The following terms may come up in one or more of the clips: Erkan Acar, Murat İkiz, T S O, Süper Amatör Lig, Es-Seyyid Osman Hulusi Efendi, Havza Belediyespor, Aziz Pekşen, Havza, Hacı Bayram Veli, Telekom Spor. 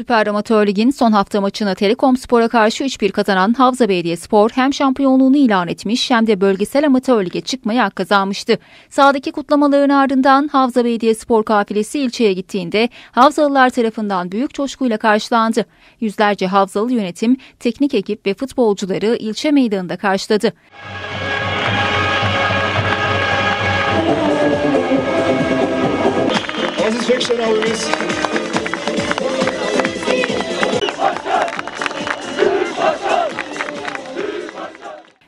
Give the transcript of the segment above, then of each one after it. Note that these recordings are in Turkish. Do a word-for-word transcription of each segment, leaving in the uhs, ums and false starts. Süper Amatör Lig'in son hafta maçını Telekom Spor'a karşı üç bir kazanan Havza Belediyespor hem şampiyonluğunu ilan etmiş hem de Bölgesel Amatör Lig'e çıkmayı hak kazanmıştı. Sahadaki kutlamaların ardından Havza Belediyespor kafilesi ilçeye gittiğinde Havzalılar tarafından büyük coşkuyla karşılandı. Yüzlerce Havzalı yönetim, teknik ekip ve futbolcuları ilçe meydanında karşıladı. Aziz Pekşen abimiz.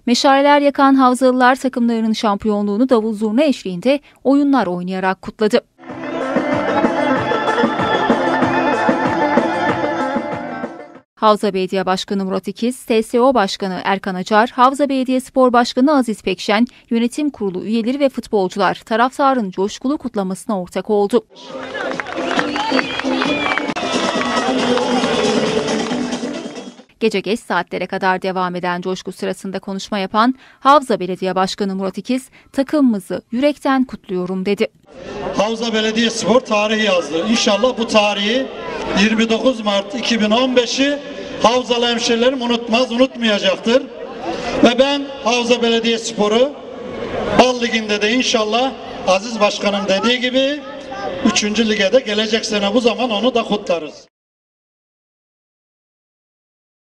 Meşaleler yakan Havzalılar takımlarının şampiyonluğunu davul zurna eşliğinde oyunlar oynayarak kutladı. Havza Belediye Başkanı Murat İkiz, T S O Başkanı Erkan Acar, Havza Belediyespor Başkanı Aziz Pekşen, yönetim kurulu üyeleri ve futbolcular taraftarın coşkulu kutlamasına ortak oldu. Gece geç saatlere kadar devam eden coşku sırasında konuşma yapan Havza Belediye Başkanı Murat İkiz, takımımızı yürekten kutluyorum dedi. Havza Belediyespor tarihi yazdı. İnşallah bu tarihi yirmi dokuz Mart iki bin on beş'i Havzalı hemşerilerim unutmaz, unutmayacaktır. Ve ben Havza Belediyespor'u Bal Ligi'nde de inşallah Aziz Başkanım dediği gibi üçüncü lige de gelecek sene bu zaman onu da kutlarız.